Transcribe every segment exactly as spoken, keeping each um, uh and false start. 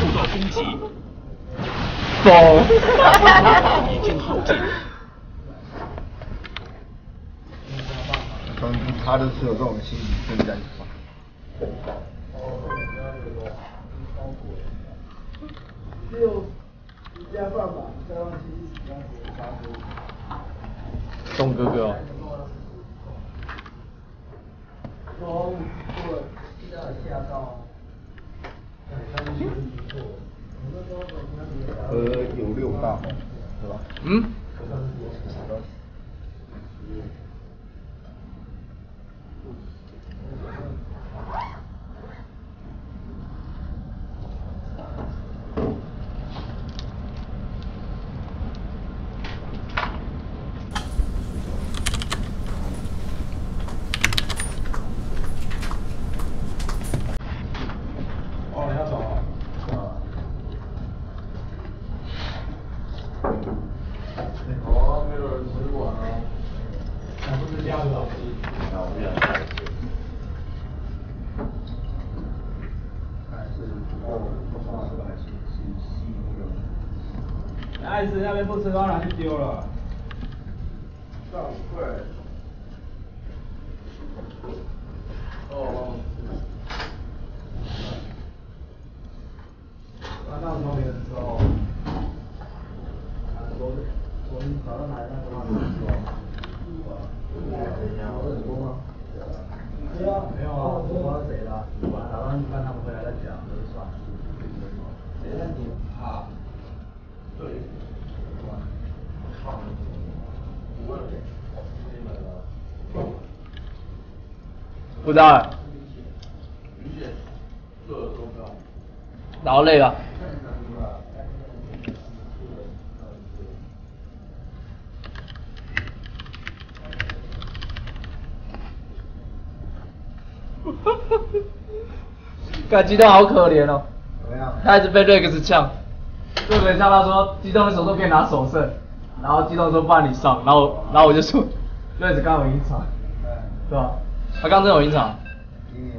受到攻击。走，已经耗尽。他他都是有这种心理存在的吧？六加半吧，加上七十，加十。东哥哥。从我记得下到。呃，有六大红，是吧？嗯。爱吃那边不吃，当然就丢了。上柜。哦。那那时候没人吃哦。昨昨天早上买那个没人吃哦。我很多吗？没有没有啊，我忘了谁了。早上看他们回来再讲，就算了。谁让你怕？对，好，五万点，不知道，理解，这都不要，劳累了。哈哈哈！看鸡蛋好可怜哦，怎么样？他一直被 Rex 呛。就等一下，他说激动的手术可以拿手胜，然后激动说不然你上，然后然后我就说，瑞子刚有赢场，对吧？他刚真有赢场。嗯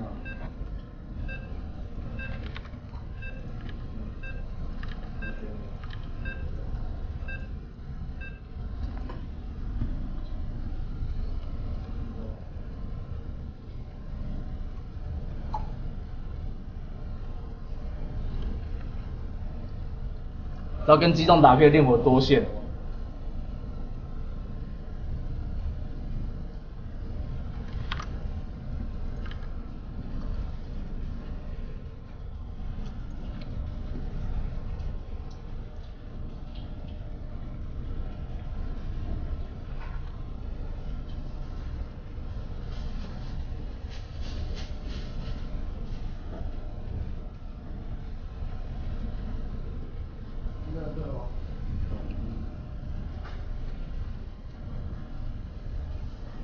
啊、然后跟机动打可以令我多线。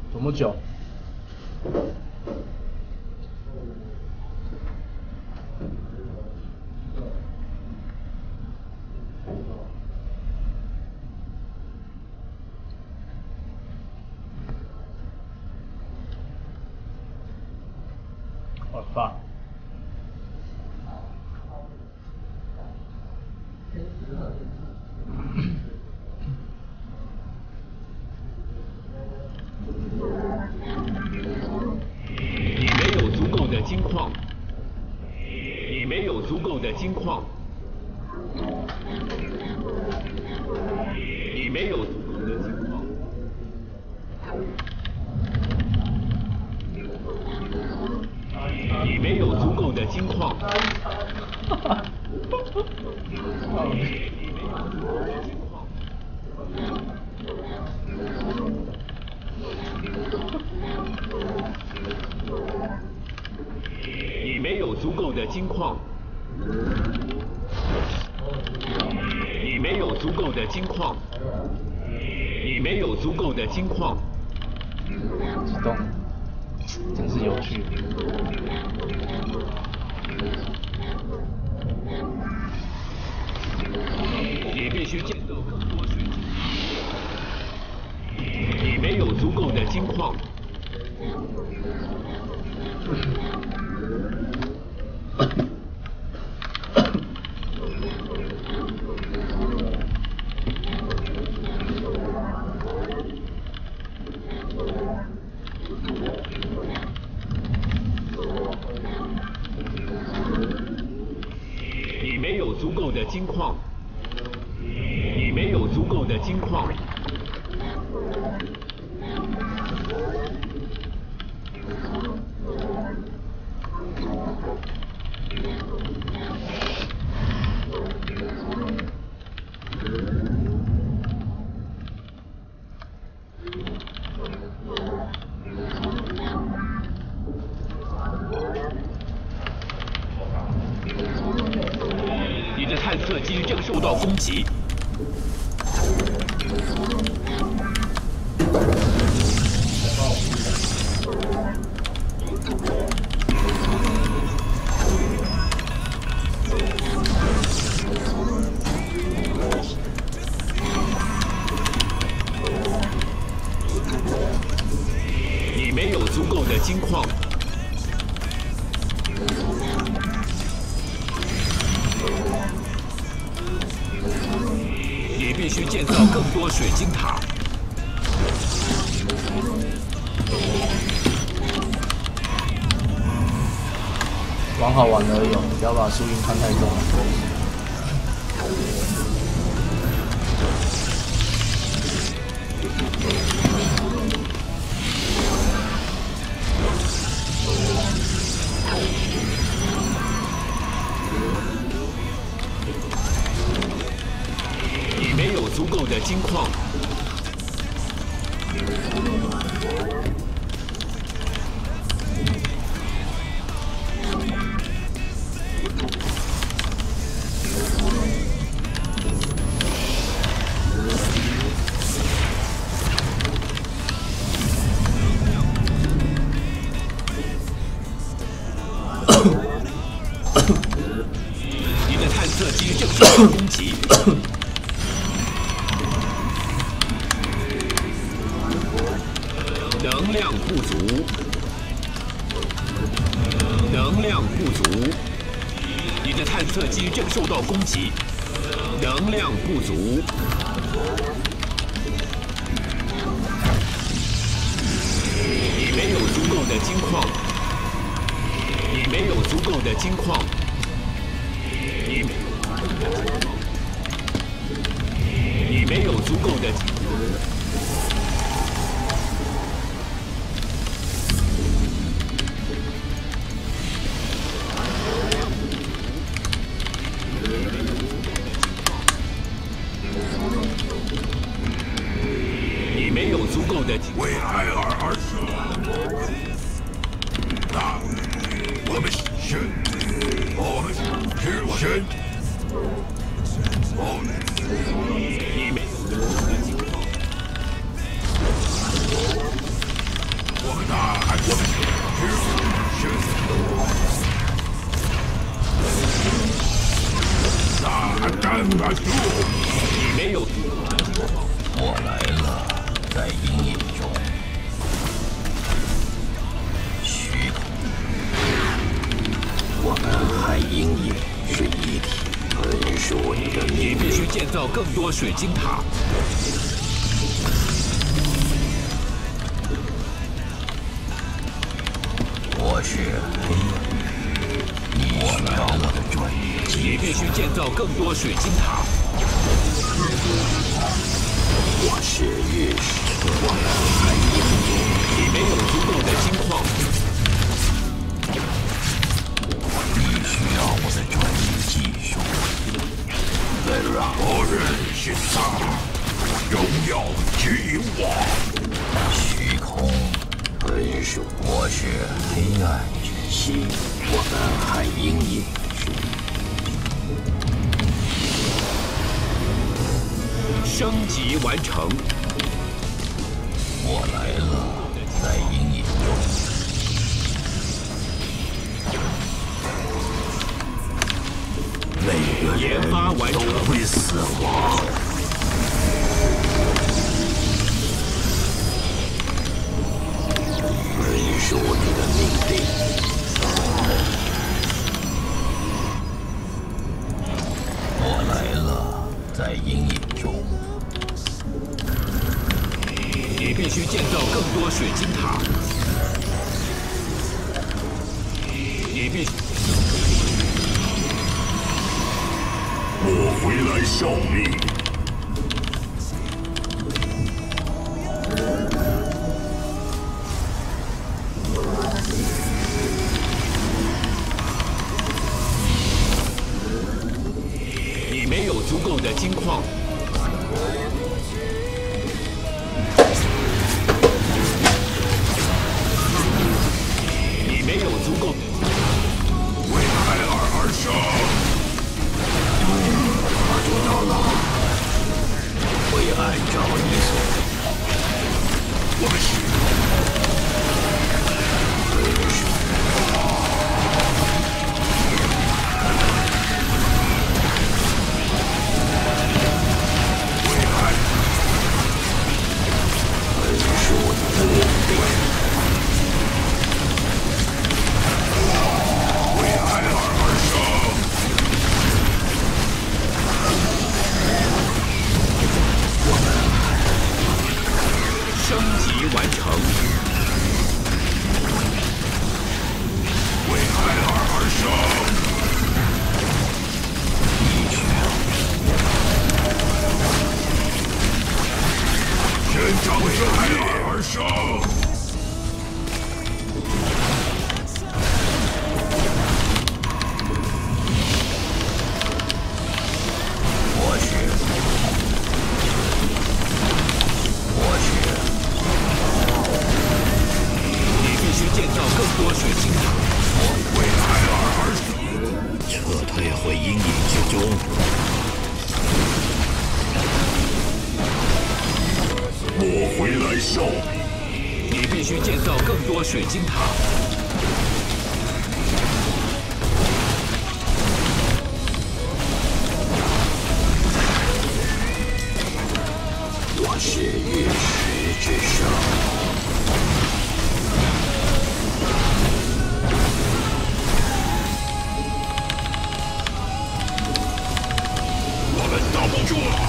怎么久？我发。金矿，你没有足够的金矿，你没有足够的金矿。你没有足够的金矿。哈哈你没有足够的金矿，你没有足够的金矿，你没有足够的金矿。激动，真是有趣。你必须建造更多水井。你没有足够的金矿。足够的金矿，你没有足够的金矿。 急。 玩好玩而已，不要把输赢看太重。你没有足够的金矿。 能量不足，你没有足够的金矿，你没有足够的金矿，你你没有足够的，为爱而生，那我们选，我们选，我们你们，我们那我们选，那干不住，你没有，我来了，在阴影。 我们和阴影是一体，很是我的。你必须建造更多水晶塔。我是黑影，你需要我的专业。你必须建造更多水晶塔。我是玉石，我们和阴影。你没有足够的金矿。 需要我的专业技术，再让我认识他，荣耀之王。虚空本属，我是黑暗之心，我们还阴影之升级完成。我来了，在阴影中。 每个人都会死亡。这也是我的命定。我来了，在阴影中。你必须建造更多水晶塔。你必须。 你我回来效命。 足够的金矿。你没有足够。为海尔而生。我做到了。会按照你所说。我们是。 是我的目标，为海尔而生。我们升级完成，为海尔而生。一拳，人造为海尔。 而生，我去，我去，你必须建造更多水晶塔。为海尔而生，撤退回阴影之中。 我回来效命。你必须建造更多水晶塔。我是玉石之手。我们挡不住了。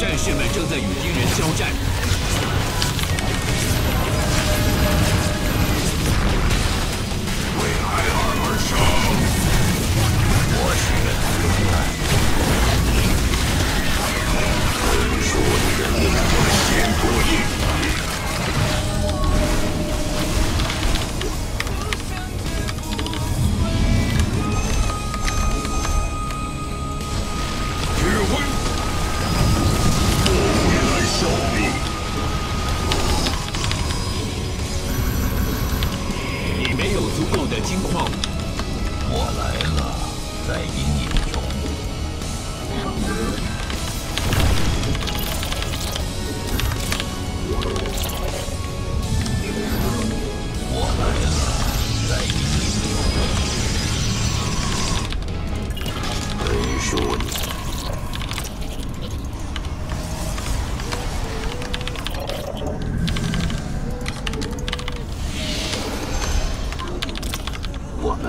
战士们正在与敌人交战。为海尔而生，我是人，是我的人类我先不义。指挥。 救命！你没有足够的金矿。我来了，在阴影中。我来了，在阴影中。人数你。 我们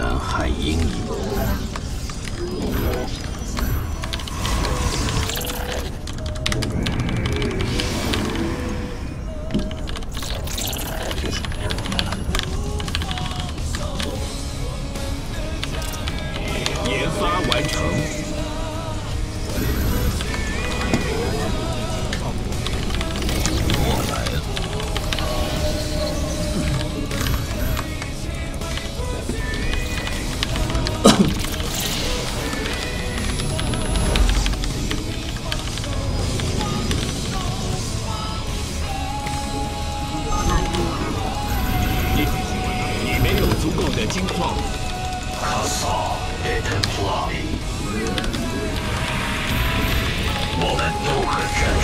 都可战胜。